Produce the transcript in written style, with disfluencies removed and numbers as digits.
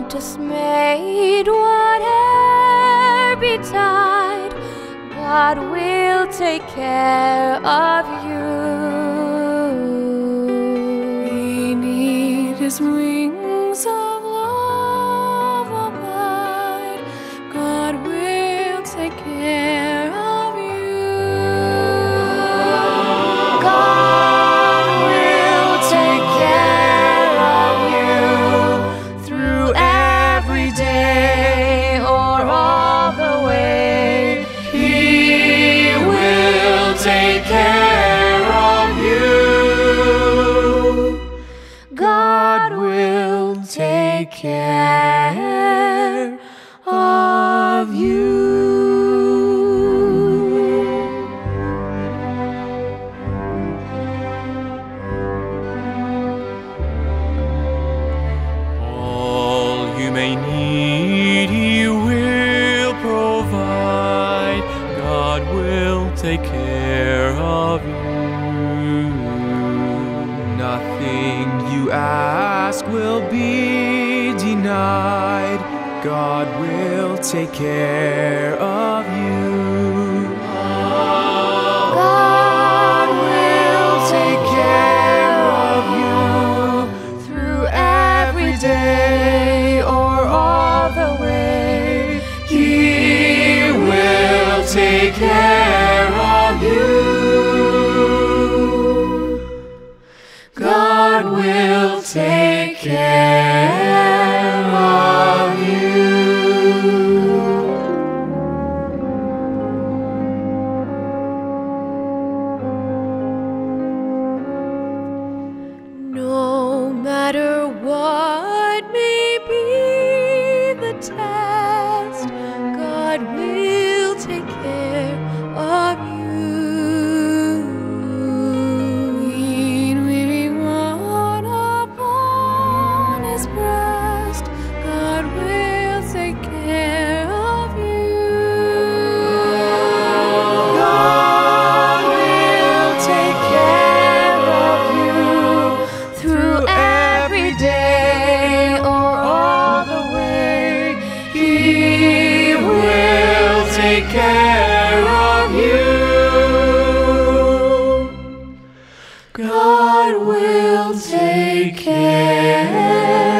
God just made, whate'er betide, God will take care of you. We need His wings of love abide, God will take care of you. God care of you. All you may need, He will provide. God will take care of you. Nothing you ask will be denied. God will take care of you. God will take care of you through every day or all the way. He will take care of you. God will take care. No matter what may be the test, God will take care of you. Lean weary one upon His breast, God will take care of you. God will take care of you through every day or all the way. He will take care of you. God will take care.